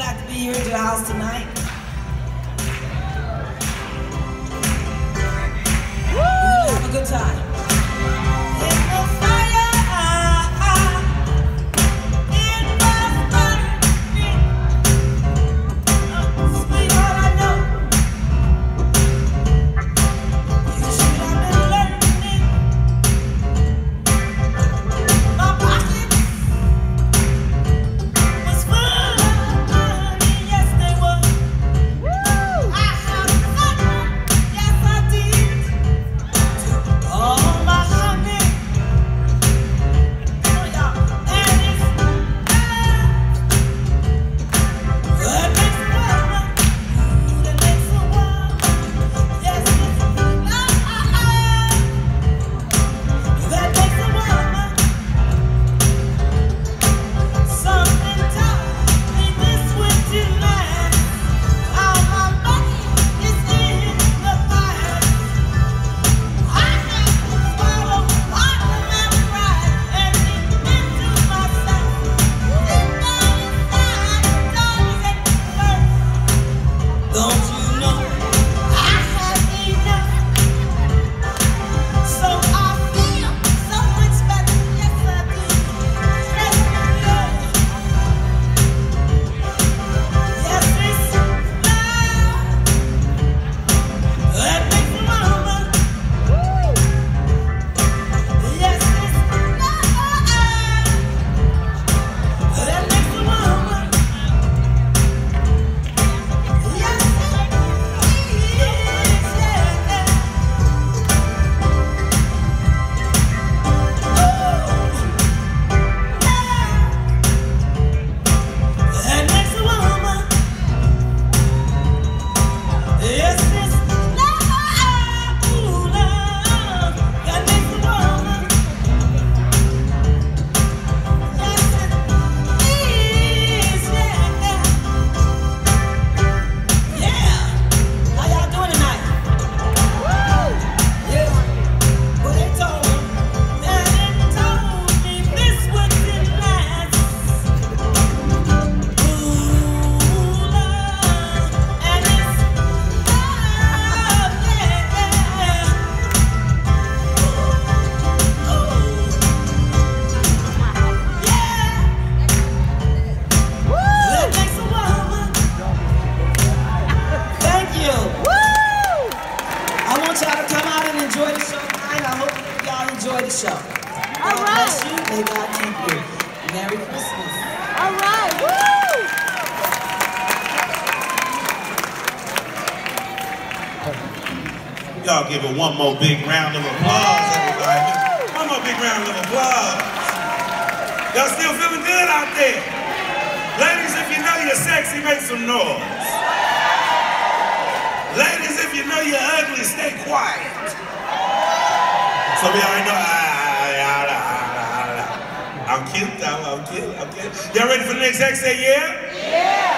glad to be here at your house tonight. Woo! Have a good time. Y'all give it one more big round of applause, everybody. One more big round of applause. Y'all still feeling good out there? Ladies, if you know you're sexy, make some noise. Ladies, if you know you're ugly, stay quiet. So we already know, I'm cute, I'm cute, I'm cute. Y'all ready for the next act? Say yeah? Yeah!